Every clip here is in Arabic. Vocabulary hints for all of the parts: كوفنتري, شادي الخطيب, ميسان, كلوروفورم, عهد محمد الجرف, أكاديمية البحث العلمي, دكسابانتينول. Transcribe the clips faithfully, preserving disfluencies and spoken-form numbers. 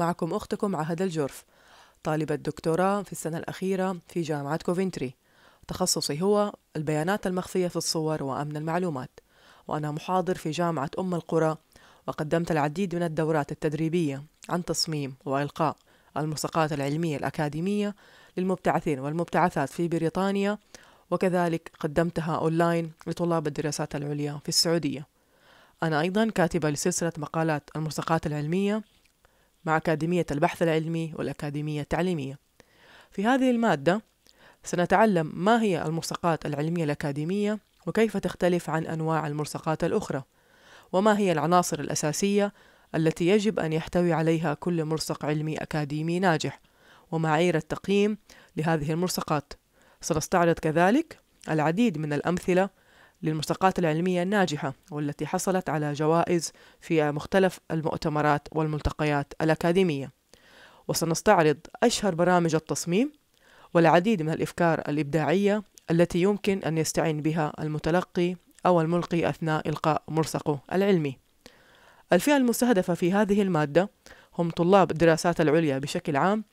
معكم أختكم عهد الجرف، طالبة دكتوراه في السنة الأخيرة في جامعة كوفنتري. تخصصي هو البيانات المخفية في الصور وأمن المعلومات، وأنا محاضر في جامعة أم القرى، وقدمت العديد من الدورات التدريبية عن تصميم وإلقاء الملصقات العلمية الأكاديمية للمبتعثين والمبتعثات في بريطانيا، وكذلك قدمتها أونلاين لطلاب الدراسات العليا في السعودية. أنا أيضا كاتبة لسلسلة مقالات الملصقات العلمية مع أكاديمية البحث العلمي والأكاديمية التعليمية. في هذه المادة سنتعلم ما هي الملصقات العلمية الأكاديمية، وكيف تختلف عن أنواع الملصقات الأخرى، وما هي العناصر الأساسية التي يجب أن يحتوي عليها كل ملصق علمي أكاديمي ناجح، ومعايير التقييم لهذه الملصقات. سنستعرض كذلك العديد من الأمثلة للملصقات العلمية الناجحة والتي حصلت على جوائز في مختلف المؤتمرات والملتقيات الأكاديمية، وسنستعرض أشهر برامج التصميم والعديد من الأفكار الإبداعية التي يمكن أن يستعين بها المتلقي أو الملقي أثناء إلقاء ملصقه العلمي. الفئة المستهدفة في هذه المادة هم طلاب الدراسات العليا بشكل عام،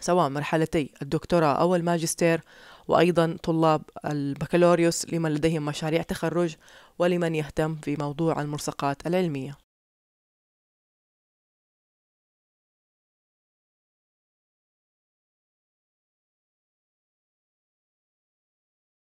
سواء مرحلتي الدكتوراه أو الماجستير، وأيضا طلاب البكالوريوس لمن لديهم مشاريع تخرج ولمن يهتم في موضوع الملصقات العلمية.